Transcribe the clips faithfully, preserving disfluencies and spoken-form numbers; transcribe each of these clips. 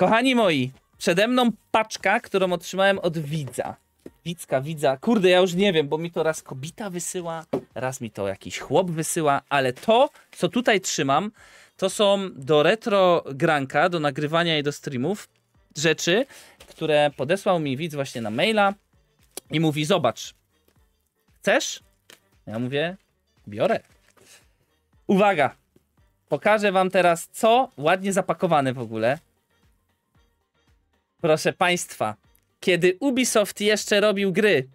Kochani moi, przede mną paczka, którą otrzymałem od widza. Widzka, widza. Kurde, ja już nie wiem, bo mi to raz kobita wysyła, raz mi to jakiś chłop wysyła, ale to, co tutaj trzymam, to są do retro granka, do nagrywania i do streamów rzeczy, które podesłał mi widz właśnie na maila i mówi: zobacz, chcesz? Ja mówię: biorę. Uwaga, pokażę wam teraz, co ładnie zapakowane w ogóle. Proszę państwa, kiedy Ubisoft jeszcze robił gry.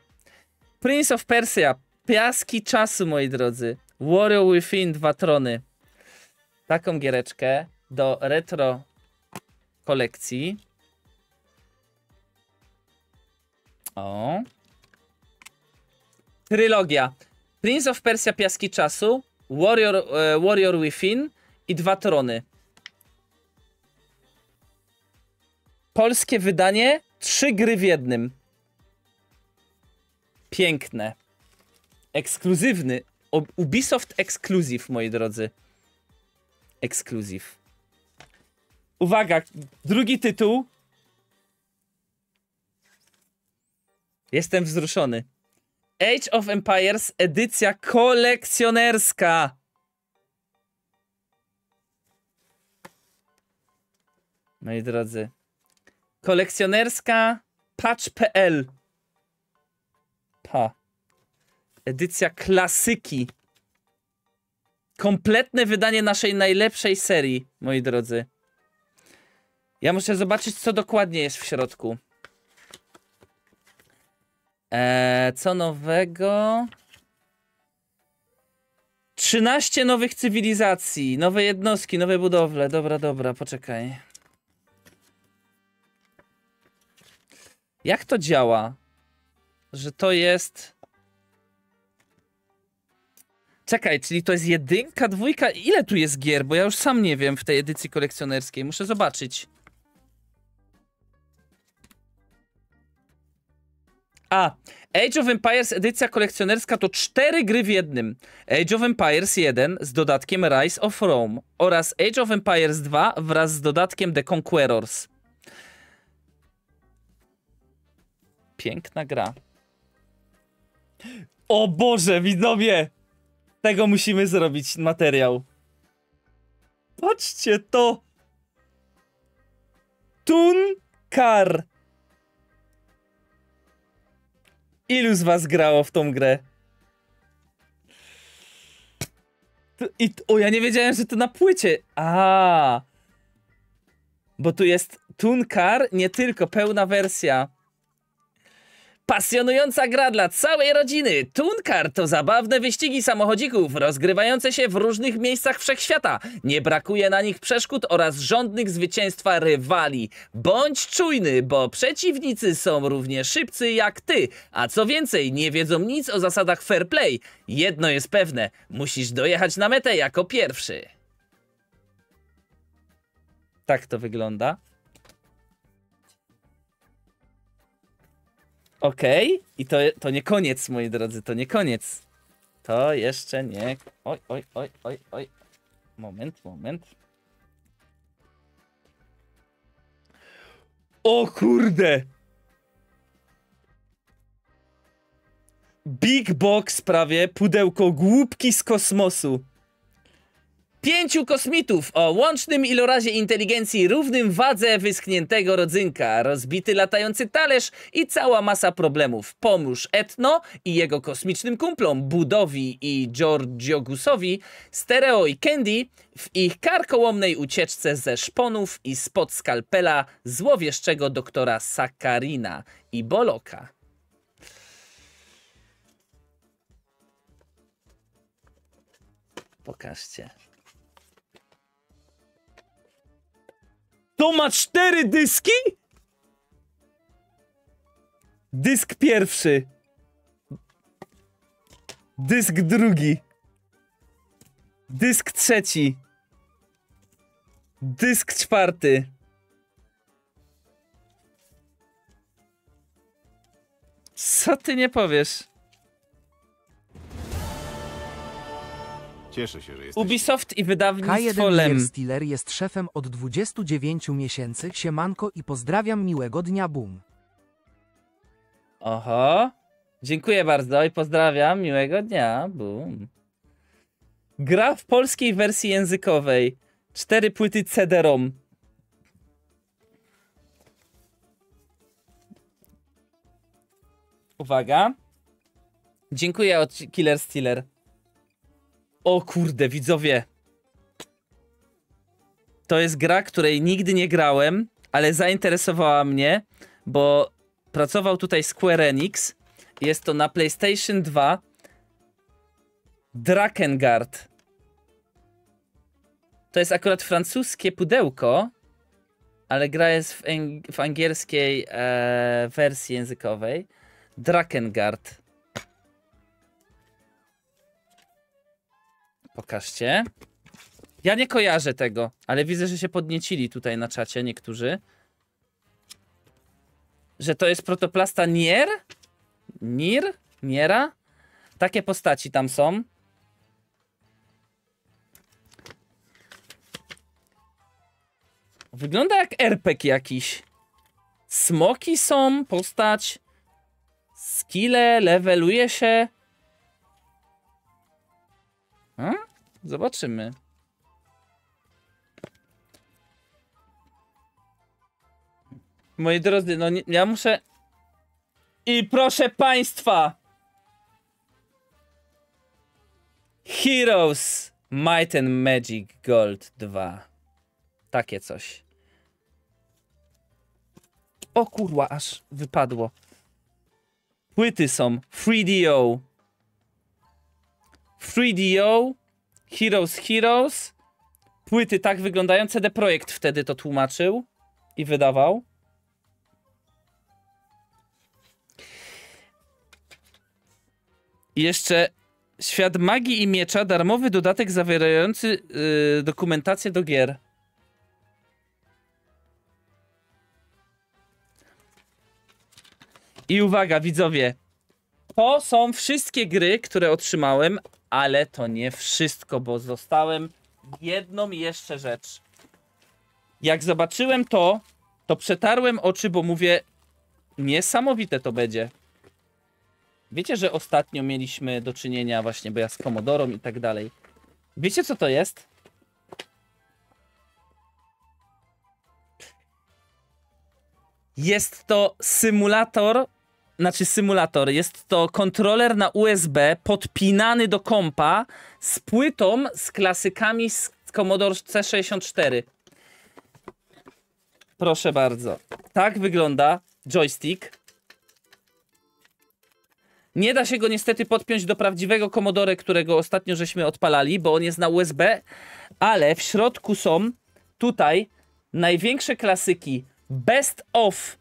Prince of Persia, Piaski Czasu, moi drodzy. Warrior Within, dwa trony. Taką giereczkę do retro kolekcji. O. Trylogia. Prince of Persia, Piaski Czasu, Warrior, e, Warrior Within i dwa trony. Polskie wydanie, trzy gry w jednym. Piękne. Ekskluzywny. Ubisoft Exclusive, moi drodzy. Exclusive. Uwaga, drugi tytuł. Jestem wzruszony. Age of Empires, edycja kolekcjonerska. Moi drodzy. Kolekcjonerska patch kropka p l. Pa. Edycja klasyki. Kompletne wydanie naszej najlepszej serii, moi drodzy. Ja muszę zobaczyć, co dokładnie jest w środku. Eee, co nowego? trzynaście nowych cywilizacji, nowe jednostki, nowe budowle. Dobra, dobra, poczekaj. Jak to działa? Że to jest... Czekaj, czyli to jest jedynka, dwójka? Ile tu jest gier? Bo ja już sam nie wiem w tej edycji kolekcjonerskiej. Muszę zobaczyć. A, Age of Empires edycja kolekcjonerska to cztery gry w jednym. Age of Empires jeden z dodatkiem Rise of Rome oraz Age of Empires dwa wraz z dodatkiem The Conquerors. Piękna gra. O Boże, widzowie! Tego musimy zrobić materiał. Patrzcie to! Toon Car. Ilu z was grało w tą grę? To, i, o, ja nie wiedziałem, że to na płycie. A, bo tu jest Toon Car, nie tylko pełna wersja. Pasjonująca gra dla całej rodziny. Toon Car to zabawne wyścigi samochodzików rozgrywające się w różnych miejscach wszechświata. Nie brakuje na nich przeszkód oraz żądnych zwycięstwa rywali. Bądź czujny, bo przeciwnicy są równie szybcy jak ty. A co więcej, nie wiedzą nic o zasadach fair play. Jedno jest pewne, musisz dojechać na metę jako pierwszy. Tak to wygląda. Okej, okay. I to, to nie koniec, moi drodzy, to nie koniec. To jeszcze nie... Oj, oj, oj, oj, oj. Moment, moment. O kurde! Big box prawie, pudełko głupki z kosmosu. Pięciu kosmitów o łącznym ilorazie inteligencji równym wadze wyschniętego rodzynka, rozbity latający talerz i cała masa problemów. Pomóż Etno i jego kosmicznym kumplom, Budowi i Georgiogusowi, Stereo i Candy w ich karkołomnej ucieczce ze szponów i spod skalpela złowieszczego doktora Sakarina i Boloka. Pokażcie. To ma cztery dyski? Dysk pierwszy. Dysk drugi. Dysk trzeci. Dysk czwarty. Co ty nie powiesz? Cieszę się, że jesteś. Ubisoft i wydawnictwo K jeden Killer Stealer jest szefem od dwudziestu dziewięciu miesięcy. Siemanko i pozdrawiam, miłego dnia, boom. Oho. Dziękuję bardzo i pozdrawiam, miłego dnia, boom. Gra w polskiej wersji językowej. Cztery płyty C D ROM. Uwaga. Dziękuję od Killer Stealer. O kurde, widzowie. To jest gra, której nigdy nie grałem, ale zainteresowała mnie, bo pracował tutaj Square Enix. Jest to na PlayStation dwa. Drakengard. To jest akurat francuskie pudełko, ale gra jest w, ang w angielskiej e, wersji językowej. Drakengard. Pokażcie. Ja nie kojarzę tego, ale widzę, że się podniecili tutaj na czacie niektórzy. Że to jest protoplasta Nier? Nier? Niera? Takie postaci tam są. Wygląda jak R P G jakiś. Smoki są, postać. Skille, leveluje się. A? Zobaczymy. Moi drodzy, no nie, ja muszę... I proszę państwa! Heroes Might and Magic Gold dwa. Takie coś. O kurwa, aż wypadło. Płyty są trzy D O. trzy D O, Heroes Heroes. Płyty tak wyglądają. C D Projekt wtedy to tłumaczył i wydawał. I jeszcze Świat Magii i Miecza, darmowy dodatek zawierający yy, dokumentację do gier. I uwaga, widzowie. To są wszystkie gry, które otrzymałem, ale to nie wszystko, bo zostałem jedną jeszcze rzecz. Jak zobaczyłem to, to przetarłem oczy, bo mówię, niesamowite to będzie. Wiecie, że ostatnio mieliśmy do czynienia właśnie, bo ja z Commodorą i tak dalej. Wiecie, co to jest? Jest to symulator, znaczy symulator, jest to kontroler na U S B podpinany do kompa z płytą z klasykami z Commodore C sześćdziesiąt cztery. Proszę bardzo. Tak wygląda joystick. Nie da się go niestety podpiąć do prawdziwego Commodore, którego ostatnio żeśmy odpalali, bo on jest na U S B, ale w środku są tutaj największe klasyki. Best of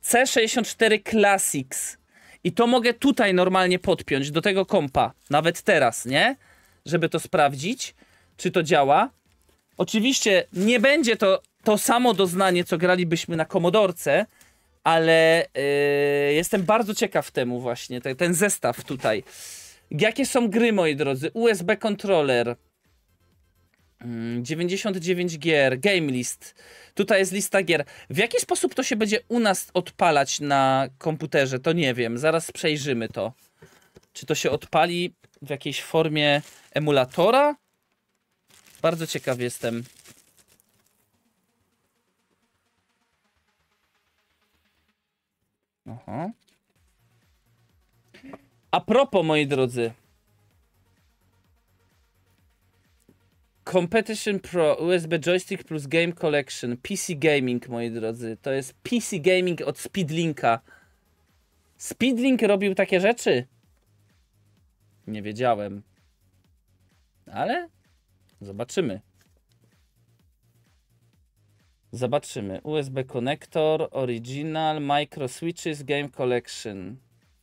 C sześćdziesiąt cztery Classics. I to mogę tutaj normalnie podpiąć do tego kompa. Nawet teraz, nie? Żeby to sprawdzić, czy to działa. Oczywiście nie będzie to to samo doznanie, co gralibyśmy na Commodorce, ale yy, jestem bardzo ciekaw temu właśnie, te, ten zestaw tutaj. Jakie są gry, moi drodzy? U S B Controller, dziewięćdziesiąt dziewięć gier, Game List. Tutaj jest lista gier. W jaki sposób to się będzie u nas odpalać na komputerze? To nie wiem, zaraz przejrzymy to. Czy to się odpali w jakiejś formie emulatora? Bardzo ciekaw jestem. Aha. A propos, moi drodzy, Competition Pro, U S B Joystick plus Game Collection, P C Gaming, moi drodzy, to jest P C Gaming od Speedlinka. Speedlink robił takie rzeczy? Nie wiedziałem. Ale zobaczymy. Zobaczymy. U S B Connector, Original, Micro Switches, Game Collection,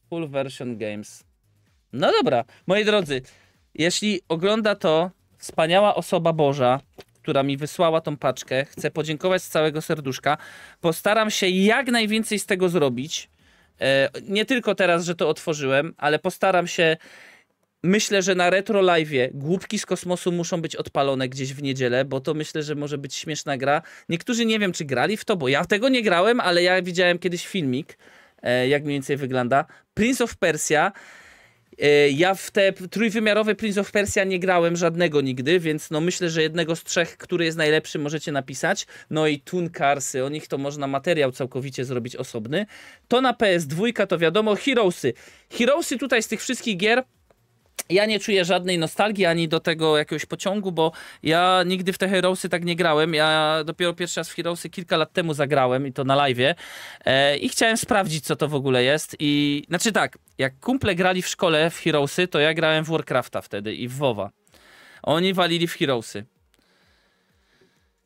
Full Version Games. No dobra, moi drodzy, jeśli ogląda to wspaniała osoba Boża, która mi wysłała tą paczkę, chcę podziękować z całego serduszka. Postaram się jak najwięcej z tego zrobić. Nie tylko teraz, że to otworzyłem, ale postaram się myślę, że na Retro Live'ie głupki z kosmosu muszą być odpalone gdzieś w niedzielę, bo to myślę, że może być śmieszna gra. Niektórzy nie wiem, czy grali w to, bo ja tego nie grałem, ale ja widziałem kiedyś filmik, jak mniej więcej wygląda. Prince of Persia. Ja w te trójwymiarowe Prince of Persia nie grałem żadnego nigdy, więc no myślę, że jednego z trzech, który jest najlepszy, możecie napisać. No i Toon Carsy, o nich to można materiał całkowicie zrobić osobny. To na P S dwa to wiadomo. Heroesy. Heroesy tutaj z tych wszystkich gier ja nie czuję żadnej nostalgii ani do tego jakiegoś pociągu, bo ja nigdy w te Heroesy tak nie grałem. Ja dopiero pierwszy raz w Heroesy kilka lat temu zagrałem i to na live'ie e, i chciałem sprawdzić, co to w ogóle jest. I znaczy tak, jak kumple grali w szkole w Heroesy, to ja grałem w Warcrafta wtedy i w WoWa. Oni walili w Heroesy.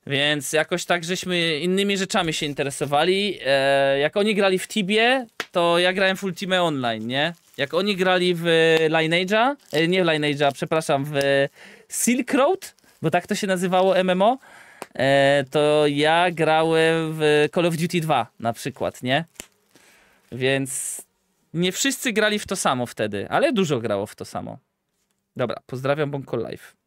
Więc jakoś tak żeśmy innymi rzeczami się interesowali. E, jak oni grali w Tibie, to ja grałem w Ultimate Online, nie? Jak oni grali w Lineage'a, nie w Lineage'a, przepraszam, w Silk Road, bo tak to się nazywało M M O, to ja grałem w Call of Duty dwa na przykład, nie? Więc nie wszyscy grali w to samo wtedy, ale dużo grało w to samo. Dobra, pozdrawiam Bonkol Live.